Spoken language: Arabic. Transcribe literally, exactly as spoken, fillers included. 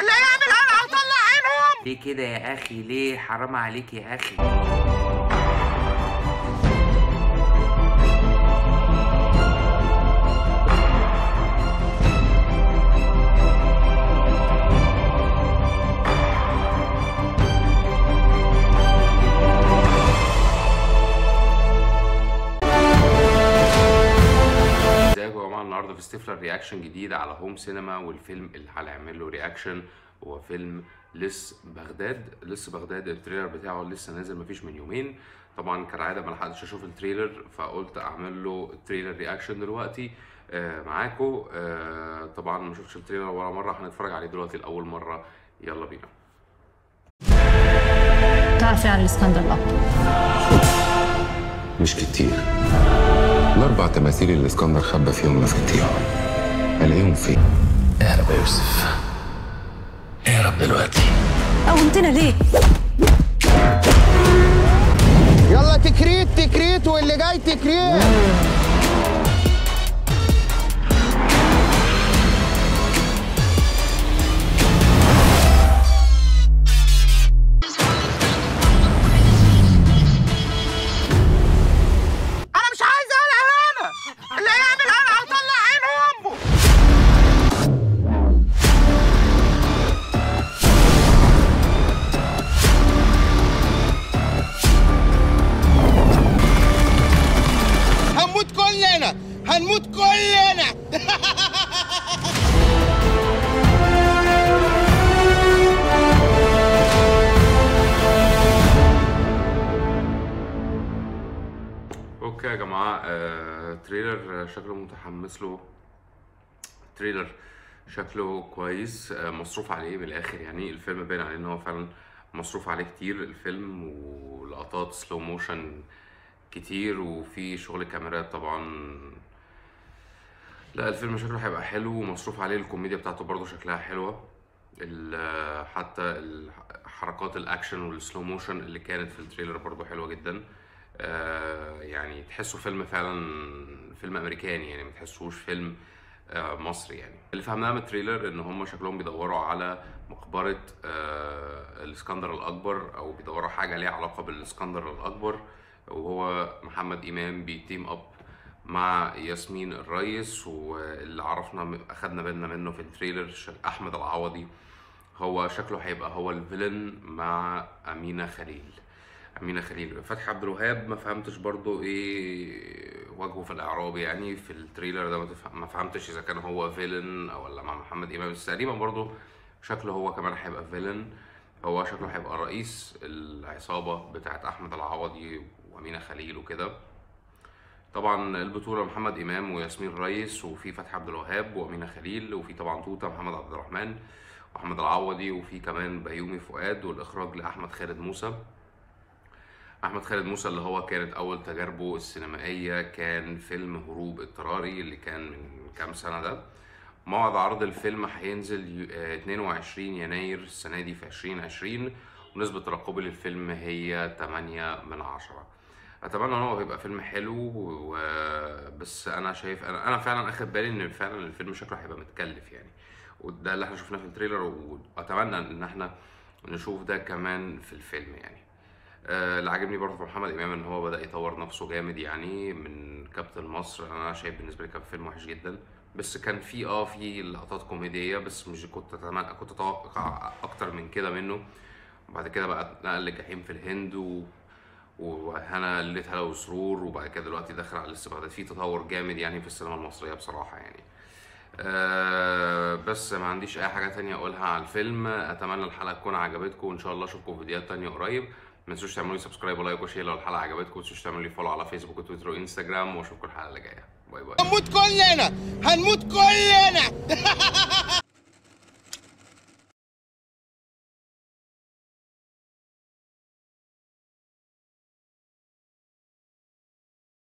اللي هيعمل انا هطلع عينهم. ليه كده يا اخي؟ ليه؟ حرام عليك يا اخي. النهارده في ستيفلر رياكشن جديد على هوم سينما، والفيلم اللي هنعمل له رياكشن هو فيلم لص بغداد. لص بغداد التريلر بتاعه لسه نازل مفيش من يومين، طبعا كالعاده ما لحقتش اشوف التريلر فقلت اعمل له تريلر رياكشن دلوقتي آه معاكم. آه طبعا ما شفتش التريلر ولا مره، هنتفرج عليه دلوقتي لاول مره. يلا بينا. تعرفي عن الاسكندر الاكبر؟ مش كتير. الاربع تماثيل اللي اسكندر خبى فيهم مفاتيح الاقيهم فين؟ اهرب يا يوسف، اهرب دلوقتي. قومتنا ليه؟ يلا تكريت تكريت واللي جاي تكريت. هنموت كلنا. اوكي يا جماعه، آه، تريلر شكله متحمس له، تريلر شكله كويس، آه، مصروف عليه من الاخر. يعني الفيلم باين عليه ان هو فعلا مصروف عليه كتير الفيلم، ولقطات سلو موشن كتير وفي شغل كاميرات طبعا. لا الفيلم شكله هيبقى حلو ومصروف عليه، الكوميديا بتاعته برضه شكلها حلوه، حتى حركات الاكشن والسلو موشن اللي كانت في التريلر برضه حلوه جدا. آه يعني تحسه فيلم فعلا فيلم امريكاني، يعني ما تحسوش فيلم آه مصري. يعني اللي فهمناه من التريلر ان هم شكلهم بيدوروا على مقبره آه الاسكندر الاكبر، او بيدوروا حاجه ليها علاقه بالاسكندر الاكبر، وهو محمد إمام بيتيم أب مع ياسمين الريس. واللي عرفنا أخدنا بالنا منه في التريلر أحمد العوضي، هو شكله هيبقى هو الفيلن مع أمينة خليل. أمينة خليل فتحي عبد الوهاب ما فهمتش برضو إيه وجهه في الإعراب، يعني في التريلر ده ما فهمتش إذا كان هو فيلن ولا مع محمد إمام، بس تقريبا برضو شكله هو كمان هيبقى فيلن. هو شكله هيبقى رئيس العصابة بتاعت أحمد العوضي أمينة خليل وكده. طبعا البطولة محمد إمام وياسمين الريس، وفي فتحي عبد الوهاب وأمينة خليل، وفي طبعا طوطه محمد عبد الرحمن وأحمد العوضي، وفي كمان بيومي فؤاد، والإخراج لأحمد خالد موسى. أحمد خالد موسى اللي هو كانت أول تجاربه السينمائية كان فيلم هروب اضطراري اللي كان من كام سنة. ده موعد عرض الفيلم هينزل اتنين وعشرين يناير السنة دي في عشرين عشرين، ونسبة ترقبي للفيلم هي تمانية من عشرة. اتمنى ان هو يبقى فيلم حلو، و... بس انا شايف انا انا فعلا اخد بالي ان فعلا الفيلم شكله هيبقى متكلف يعني، وده اللي احنا شفناه في التريلر، واتمنى ان احنا نشوف ده كمان في الفيلم يعني. أه اللي عاجبني برضه في محمد امام ان هو بدا يطور نفسه جامد يعني من كابتن مصر. انا شايف بالنسبه لي كان فيلم وحش جدا، بس كان في اه في لقطات كوميديه، بس مش كنت اتمنى كنت اتوقع اكتر من كده منه. وبعد كده بقى نقل الجحيم في الهند و... وهنا ليلتها لو سرور، وبعد كده دلوقتي داخل على لص بغداد. في تطور جامد يعني في السينما المصريه بصراحه يعني. أه بس ما عنديش اي حاجه ثانيه اقولها على الفيلم. اتمنى الحلقه تكون عجبتكم، وان شاء الله اشوفكم في فيديوهات ثانيه قريب. ما تنسوش تعملوا لي سبسكرايب ولايك وشير لو الحلقه عجبتكم، ما تنسوش تعملوا لي فولو على فيسبوك وتويتر وانستجرام، واشوفكم الحلقه اللي جايه. باي باي. هنموت كلنا هنموت كلنا